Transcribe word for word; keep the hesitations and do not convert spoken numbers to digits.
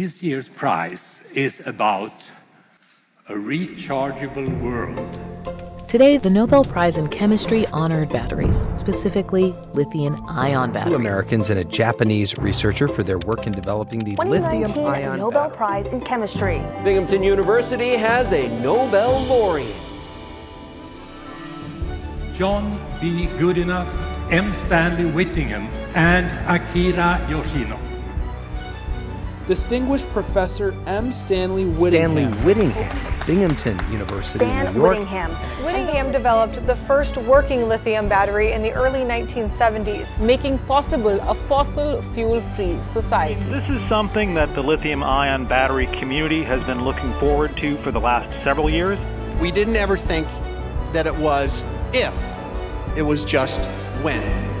This year's prize is about a rechargeable world. Today, the Nobel Prize in Chemistry honored batteries, specifically lithium-ion batteries. Two Americans and a Japanese researcher for their work in developing the lithium-ion Nobel battery. Prize in Chemistry. Binghamton University has a Nobel laureate. John B. Goodenough, M. Stanley Whittingham, and Akira Yoshino. Distinguished Professor M. Stanley Whittingham. Stanley Whittingham, Binghamton University, Stan New York. Whittingham. Whittingham developed the first working lithium battery in the early nineteen seventies, making possible a fossil fuel-free society. This is something that the lithium-ion battery community has been looking forward to for the last several years. We didn't ever think that it was if, it was just when.